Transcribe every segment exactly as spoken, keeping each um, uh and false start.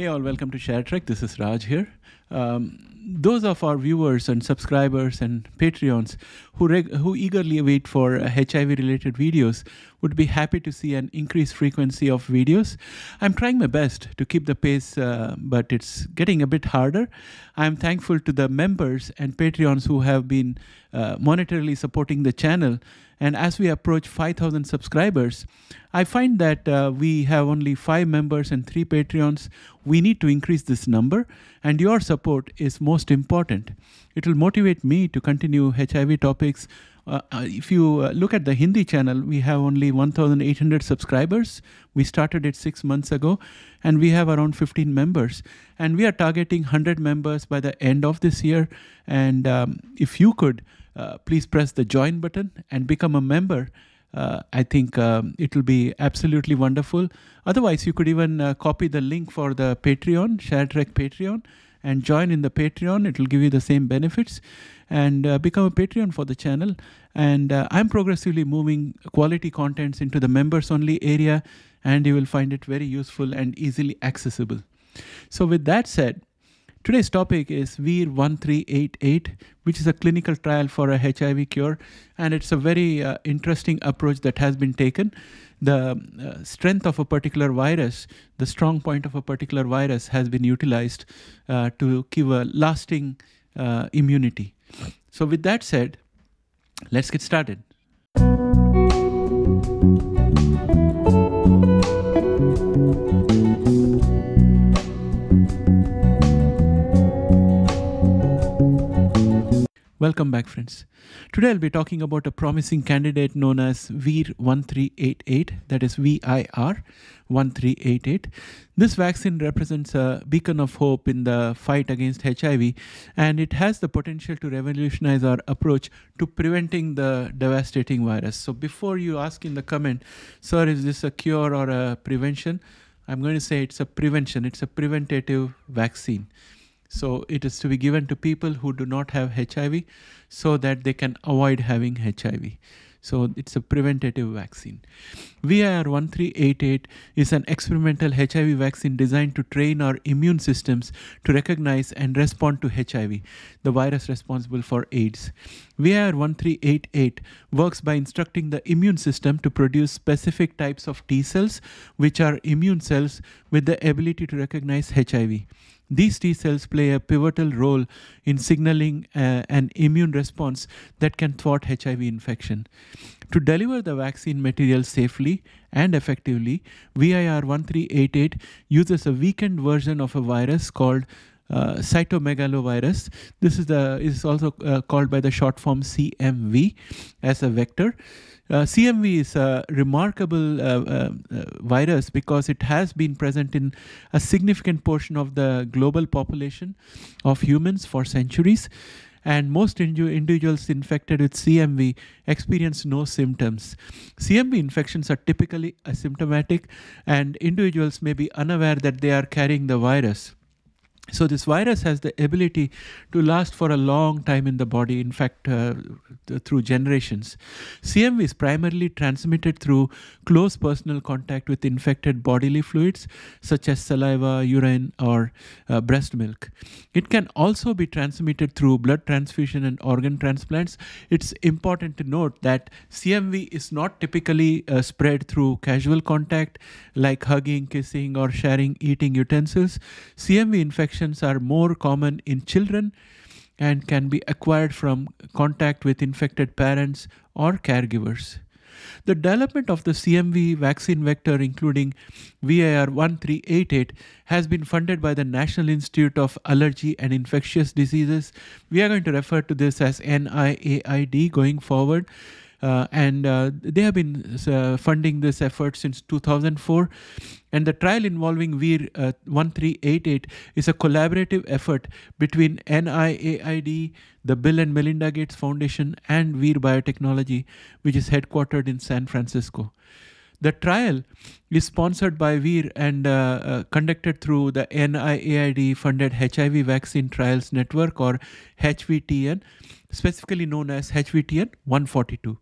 Hey all, welcome to ShareTrek. This is Raj here. Um, those of our viewers and subscribers and Patreons who, reg who eagerly await for uh, H I V-related videos would be happy to see an increased frequency of videos. I'm trying my best to keep the pace, uh, but it's getting a bit harder. I'm thankful to the members and Patreons who have been uh, monetarily supporting the channel. And as we approach five thousand subscribers, I find that uh, we have only five members and three Patreons. We need to increase this number, and your support is most important. It will motivate me to continue H I V topics. Uh, if you uh, look at the Hindi channel, we have only one thousand eight hundred subscribers. We started it six months ago, and we have around fifteen members. And we are targeting one hundred members by the end of this year. And um, if you could, uh, please press the join button and become a member. Uh, I think um, it will be absolutely wonderful. Otherwise, you could even uh, copy the link for the Patreon, ShareTrek Patreon, and join in the Patreon. It will give you the same benefits, and uh, become a Patreon for the channel. And uh, I'm progressively moving quality contents into the members only area, and you will find it very useful and easily accessible. So with that said, today's topic is V I R one three eight eight, which is a clinical trial for a H I V cure, and it's a very uh, interesting approach that has been taken. The uh, strength of a particular virus, the strong point of a particular virus has been utilized uh, to give a lasting uh, immunity. So with that said, let's get started. Welcome back, friends. Today I'll be talking about a promising candidate known as V I R one three eight eight, that is V I R one three eight eight. This vaccine represents a beacon of hope in the fight against H I V, and it has the potential to revolutionize our approach to preventing the devastating virus. So before you ask in the comment, sir, is this a cure or a prevention? I'm going to say it's a prevention. It's a preventative vaccine. So it is to be given to people who do not have H I V so that they can avoid having H I V. So it's a preventative vaccine. V I R one three eight eight is an experimental H I V vaccine designed to train our immune systems to recognize and respond to H I V, the virus responsible for AIDS. V I R one three eight eight works by instructing the immune system to produce specific types of T cells, which are immune cells with the ability to recognize H I V. These T cells play a pivotal role in signaling uh, an immune response that can thwart H I V infection. To deliver the vaccine material safely and effectively, V I R one three eight eight uses a weakened version of a virus called uh, cytomegalovirus. This is, the, is also uh, called by the short form C M V as a vector. Uh, C M V is a remarkable uh, uh, virus because it has been present in a significant portion of the global population of humans for centuries. And most indu- individuals infected with C M V experience no symptoms. C M V infections are typically asymptomatic, and individuals may be unaware that they are carrying the virus. So this virus has the ability to last for a long time in the body, in fact, uh, through generations. C M V is primarily transmitted through close personal contact with infected bodily fluids, such as saliva, urine, or uh, breast milk. It can also be transmitted through blood transfusion and organ transplants. It's important to note that C M V is not typically uh, spread through casual contact, like hugging, kissing, or sharing eating utensils. C M V infection are more common in children and can be acquired from contact with infected parents or caregivers. The development of the C M V vaccine vector, including V I R one three eight eight, has been funded by the National Institute of Allergy and Infectious Diseases. We are going to refer to this as N I A I D going forward. Uh, and uh, they have been uh, funding this effort since two thousand four. And the trial involving V I R one three eight eight is a collaborative effort between N I A I D, the Bill and Melinda Gates Foundation, and V I R Biotechnology, which is headquartered in San Francisco. The trial is sponsored by V I R and uh, uh, conducted through the N I A I D-funded H I V Vaccine Trials Network, or H V T N, specifically known as H V T N one forty-two.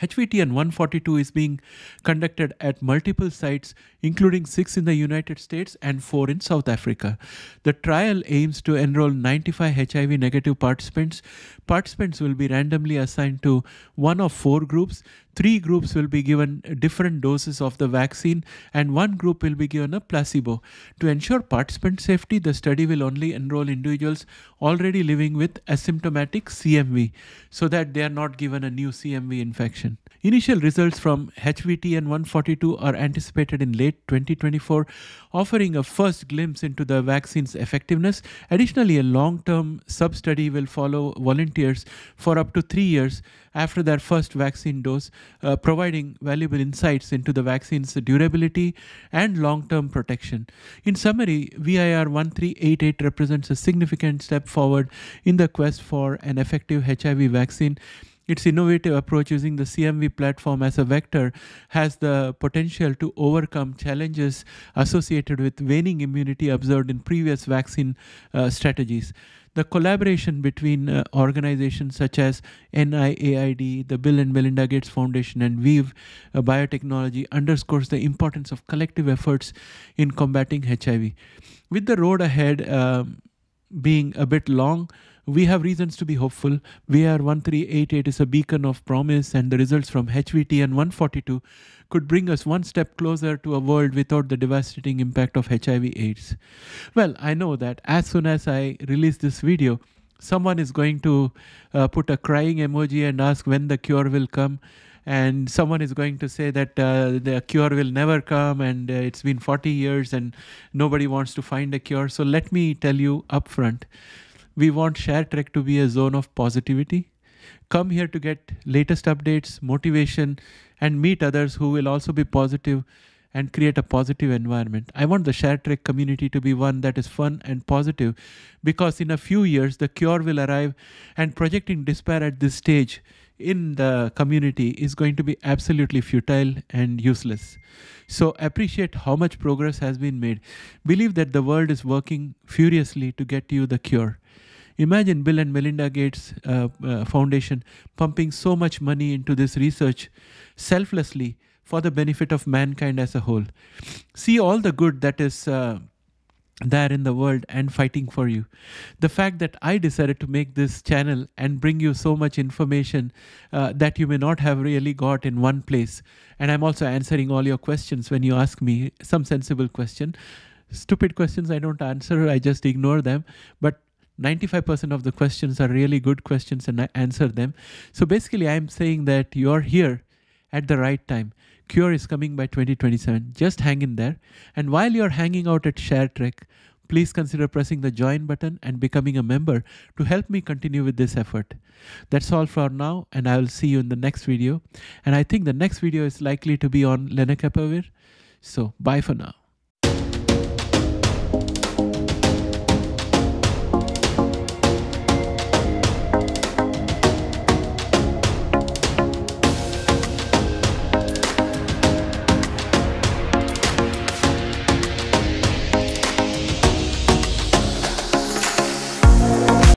H V T N one forty-two is being conducted at multiple sites, including six in the United States and four in South Africa. The trial aims to enroll ninety-five H I V negative participants. Participants will be randomly assigned to one of four groups. Three groups will be given different doses of the vaccine, and one group will be given a placebo. To ensure participant safety, the study will only enroll individuals already living with asymptomatic C M V, so that they are not given a new C M V infection. Initial results from H V T N one forty-two are anticipated in late twenty twenty-four, offering a first glimpse into the vaccine's effectiveness. Additionally, a long-term sub-study will follow volunteers for up to three years after their first vaccine dose, uh, providing valuable insights into the vaccine's durability and long-term protection. In summary, V I R thirteen eighty-eight represents a significant step forward in the quest for an effective H I V vaccine. Its innovative approach, using the C M V platform as a vector, has the potential to overcome challenges associated with waning immunity observed in previous vaccine uh, strategies. The collaboration between uh, organizations such as N I A I D, the Bill and Melinda Gates Foundation, and V I R uh, Biotechnology underscores the importance of collective efforts in combating H I V. With the road ahead um, being a bit long, we have reasons to be hopeful. V I R thirteen eighty-eight is a beacon of promise, and the results from H V T N one forty-two could bring us one step closer to a world without the devastating impact of H I V AIDS. Well, I know that as soon as I release this video, someone is going to uh, put a crying emoji and ask when the cure will come. And someone is going to say that uh, the cure will never come, and uh, it's been forty years and nobody wants to find a cure. So let me tell you up front. We want ShareTrek to be a zone of positivity. Come here to get latest updates, motivation, and meet others who will also be positive and create a positive environment. I want the ShareTrek community to be one that is fun and positive, because in a few years, the cure will arrive, and projecting despair at this stage in the community is going to be absolutely futile and useless. So appreciate how much progress has been made. Believe that the world is working furiously to get you the cure. Imagine Bill and Melinda Gates uh, uh, Foundation pumping so much money into this research selflessly for the benefit of mankind as a whole. See all the good that is uh, there in the world and fighting for you. The fact that I decided to make this channel and bring you so much information uh, that you may not have really got in one place. And I'm also answering all your questions when you ask me some sensible question. Stupid questions I don't answer, I just ignore them. But ninety-five percent of the questions are really good questions, and I answer them. So basically, I'm saying that you're here at the right time. Cure is coming by twenty twenty-seven. Just hang in there. And while you're hanging out at ShareTrek, please consider pressing the join button and becoming a member to help me continue with this effort. That's all for now, and I will see you in the next video. And I think the next video is likely to be on lenacapavir. So bye for now.